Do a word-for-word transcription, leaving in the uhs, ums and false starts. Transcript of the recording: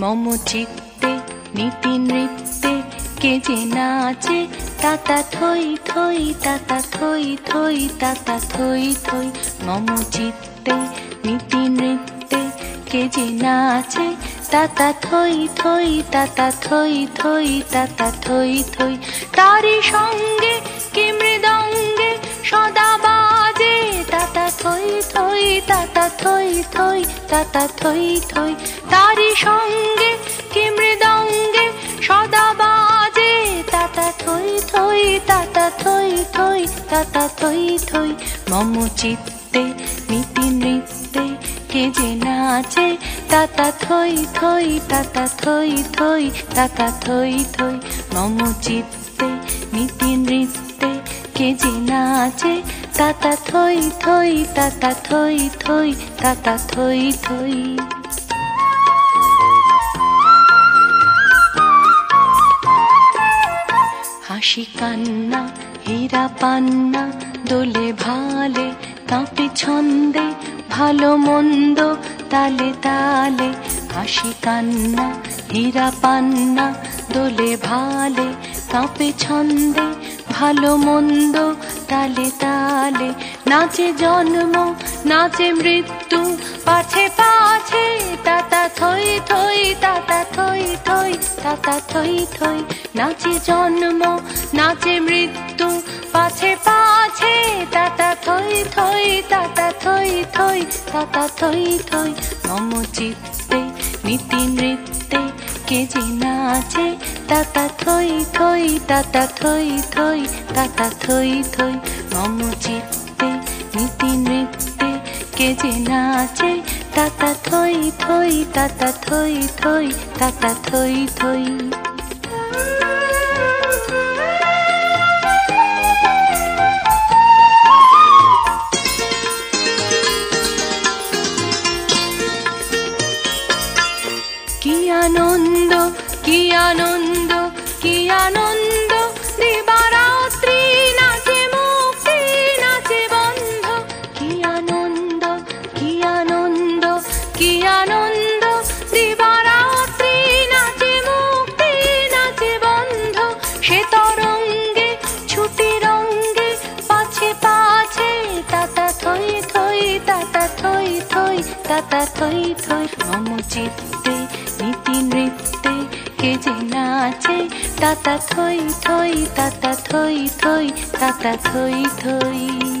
মমো চিত্তে নীতি নৃত্যে কে যে নাচে তাতা থই থই তাতা থই থই তাতা থই থই মমো চিত্তে নীতি নৃত্যে কে যে নাচে তাতা থই থই তাতা থই থই তাতা থই থই তারি সঙ্গে কি মৃদঙ্গে সদা বাজে তাতা থই থই তাতা থই থই তাতা থই থই তারি সঙ্গে কি মৃদঙ্গে সদা বাজে তাতা থই থই তাতা থই থই তাতা থই থই মমো চিত্তে নীতি নৃত্যে কে যে নাচে তাতা থই থই তাতা থই থই তাতা থই থই মমো চিত্তে নীতি নৃত্যে কে যে নাচে তাতা থই থই তাতা থই থই তাতা থই থই হাসি কান্না হীরা পান্না দোলে ভালে কাঁপে ছন্দে ভালো মন্দ তালে তালে হাসি কান্না হীরা পান্না দোলে ভালে কাঁপে ছন্দে ভালো মন্দ তালে তালে নাচে জন্ম নাচে মৃত্যু পাছে পাছে তাতা থই থই তাতা থই থই তাতা থই থই নাচে জন্ম নাচে মৃত্যু পাছে পাছে তাতা থই থই তাতা থই থই তাতা থই থই মমো চিত্তে নীতি নৃত্যে কে যে নাচে তাতা থই থই তাতা থই থই তাতা থই থই মমো চিত্তে নীতি নৃত্যে কে যে নাচে তাতা থই থই তাতা থই থই তাতা থই থই কি আনন্দ কি আনন্দ কি আনন্দ দিবারাত্রি নাচে মুক্তি নাচে বন্ধ কি আনন্দ কি আনন্দ কি আনন্দ দিবারাত্রি নাচে মুক্তি নাচে বন্ধ সে তরঙ্গে ছুটি রঙ্গে পাছে পাছে তাতা থই থই তাতা থই থই তাতা থই থই মমো চিত্তে নীতি নৃত্যে কে যে নাচে তাতা থই থই তাতা থই থই তাতা থই থই।